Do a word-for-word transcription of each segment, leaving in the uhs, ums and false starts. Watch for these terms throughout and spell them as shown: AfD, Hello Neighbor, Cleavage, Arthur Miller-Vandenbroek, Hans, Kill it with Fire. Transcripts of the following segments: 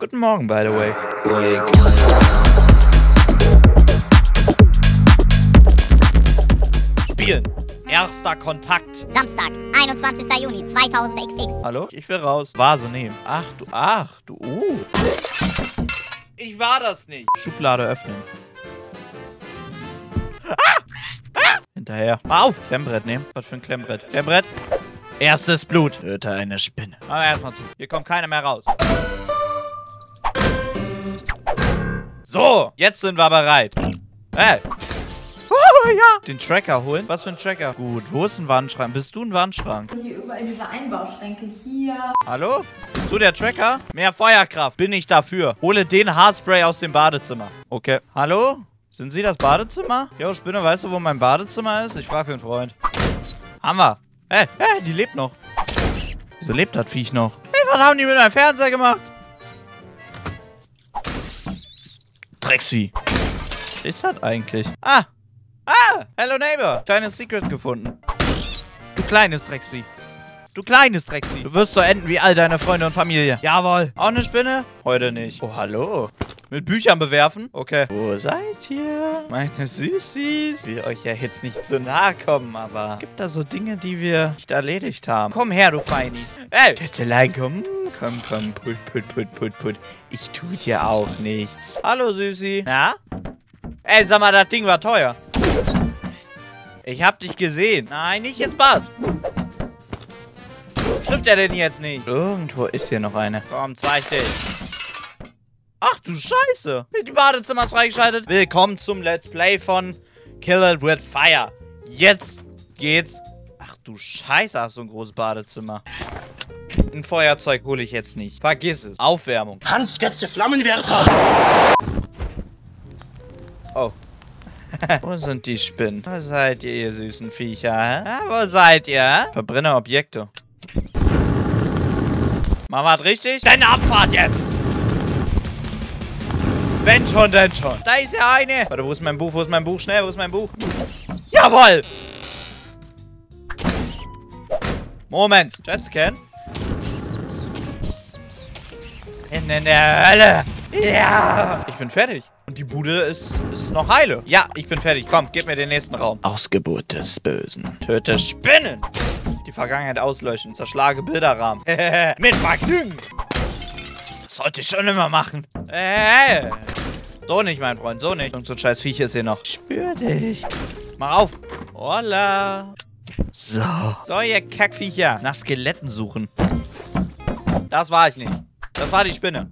Guten Morgen, by the way. Spielen. Erster Kontakt. Samstag, einundzwanzigster Juni zweitausend XX. Hallo? Ich will raus. Vase nehmen. Ach du, ach du. Uh. Ich war das nicht. Schublade öffnen. Ah! Ah! Hinterher. Mal auf. Klemmbrett nehmen. Was für ein Klemmbrett. Klemmbrett. Erstes Blut. Töte eine Spinne. Aber erstmal zu. Hier kommt keiner mehr raus. So, jetzt sind wir bereit. Hey. Oh, ja. Den Tracker holen. Was für ein Tracker? Gut, wo ist ein Wandschrank? Bist du ein Wandschrank? Hier überall diese Einbauschränke. Hier. Hallo? Bist du der Tracker? Mehr Feuerkraft. Bin ich dafür. Hole den Haarspray aus dem Badezimmer. Okay. Hallo? Sind Sie das Badezimmer? Jo, Spinne, weißt du, wo mein Badezimmer ist? Ich frage den Freund. Hammer. Hey, hey, die lebt noch. Wieso lebt das Viech noch? Hey, was haben die mit meinem Fernseher gemacht? Drecksvieh. Was ist das eigentlich? Ah! Ah! Hello Neighbor! Kleines Secret gefunden. Du kleines Drecksvieh. Du kleines Drecksvieh. Du wirst so enden wie all deine Freunde und Familie. Jawohl. Auch eine Spinne? Heute nicht. Oh, hallo. Mit Büchern bewerfen? Okay. Wo seid ihr? Meine Süßis. Ich will euch ja jetzt nicht zu nahe kommen, aber... gibt da so Dinge, die wir nicht erledigt haben? Komm her, du Feini. Ey! Schätzelein, komm. Komm, komm. Put, put, put, put, put. Ich tu dir auch nichts. Hallo, Süßi. Na? Ey, sag mal, das Ding war teuer. Ich hab dich gesehen. Nein, nicht ins Bad. Trifft er denn jetzt nicht? Irgendwo ist hier noch eine. Komm, zeig dich. Ach du Scheiße. Die Badezimmer ist freigeschaltet. Willkommen zum Let's Play von Kill it with Fire. Jetzt geht's. Ach du Scheiße, hast du ein großes Badezimmer. Ein Feuerzeug hole ich jetzt nicht. Vergiss es. Aufwärmung. Hans, jetzt der Flammenwerfer. Oh. Wo sind die Spinnen? Wo seid ihr, ihr süßen Viecher? Hä? Wo seid ihr? Verbrenne Objekte. Mama hat richtig. Deine Abfahrt jetzt. Wenn schon, denn schon. Da ist ja eine. Warte, wo ist mein Buch? Wo ist mein Buch? Schnell, wo ist mein Buch? Jawohl! Moment. Jetscan. In der Hölle. Ja. Ich bin fertig. Und die Bude ist, ist noch heile. Ja, ich bin fertig. Komm, gib mir den nächsten Raum. Ausgeburt des Bösen. Töte Spinnen. Die Vergangenheit auslöschen. Zerschlage Bilderrahmen. Mit Vergnügen. Sollte ich schon immer machen. Äh, so nicht, mein Freund, so nicht. Und so ein scheiß Viech ist hier noch. Ich spür dich. Mach auf. Hola. So. So, ihr Kackviecher. Nach Skeletten suchen. Das war ich nicht. Das war die Spinne.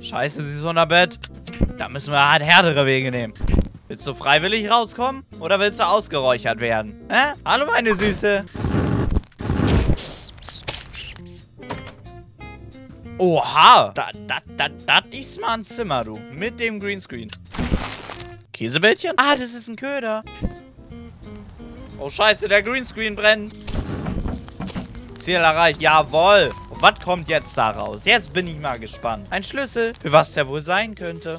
Scheiße, sie ist unter Bett. Da müssen wir halt härtere Wege nehmen. Willst du freiwillig rauskommen? Oder willst du ausgeräuchert werden? Hä? Hallo, meine Süße. Oha! Da, da, da, da ist mal ein Zimmer, du. Mit dem Greenscreen. Käsebällchen? Ah, das ist ein Köder. Oh, scheiße, der Greenscreen brennt. Ziel erreicht. Jawohl. Und was kommt jetzt da raus? Jetzt bin ich mal gespannt. Ein Schlüssel. Für was der wohl sein könnte.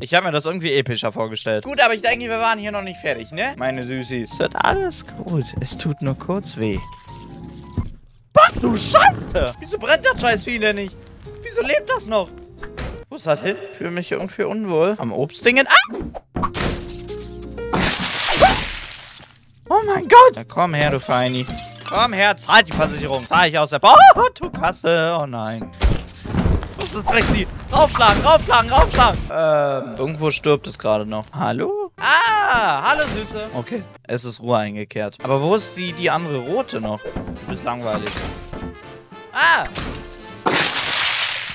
Ich habe mir das irgendwie epischer vorgestellt. Gut, aber ich denke, wir waren hier noch nicht fertig, ne? Meine Süßis. Es wird alles gut. Es tut nur kurz weh. Du Scheiße! Wieso brennt das Scheißvieh denn nicht? Wieso lebt das noch? Wo ist das hin? Ich fühle mich irgendwie unwohl. Am Obstdingen. Ah! Oh mein Gott! Na komm her, du Feini. Komm her, zahl die Versicherung. Zahl ich aus der Ba- Oh, du Kasse. Oh nein. Was ist das Drecksvieh? Raufschlagen, raufschlagen, raufschlagen. Ähm, irgendwo stirbt es gerade noch. Hallo? Ah, hallo Süße. Okay, es ist Ruhe eingekehrt. Aber wo ist die, die andere rote noch? Du bist langweilig. Ah!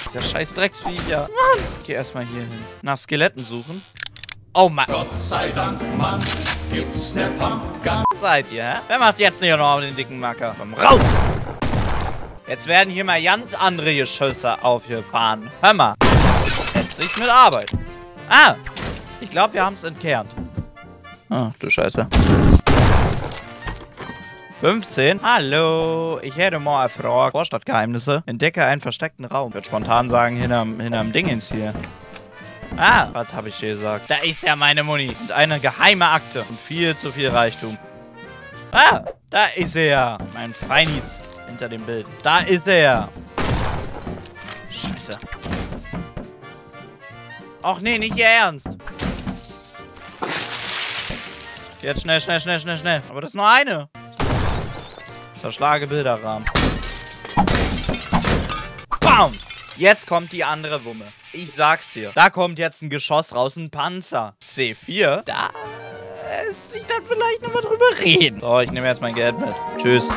Dieser scheiß Drecksviecher. Mann! Ich geh erstmal hier hin. Nach Skeletten suchen. Oh Mann. Gott sei Dank, Mann, gibt's ne Pumpgun. Seid ihr, hä? Wer macht jetzt nicht noch den dicken Macker? Komm raus! Jetzt werden hier mal ganz andere Geschüsse aufgefahren. Hör mal. Setz dich mit Arbeit. Ah! Ich glaube, wir haben's entkernt. Ach, du Scheiße. fünfzehn. Hallo, ich hätte mal eine Frage. Vorstadtgeheimnisse. Entdecke einen versteckten Raum. Ich würde spontan sagen, hinterm, hinterm Dingens hier. Ah, was habe ich gesagt? Da ist ja meine Muni. Und eine geheime Akte. Und viel zu viel Reichtum. Ah, da ist er. Mein Feinis. Hinter dem Bild. Da ist er. Scheiße. Ach nee, nicht ihr Ernst. Jetzt schnell, schnell, schnell, schnell, schnell. Aber das ist nur eine. Zerschlage Bilderrahmen. Bam! Jetzt kommt die andere Wumme. Ich sag's dir. Da kommt jetzt ein Geschoss raus, ein Panzer. C vier. Da lässt sich dann vielleicht nochmal drüber reden. So, ich nehme jetzt mein Geld mit. Tschüss.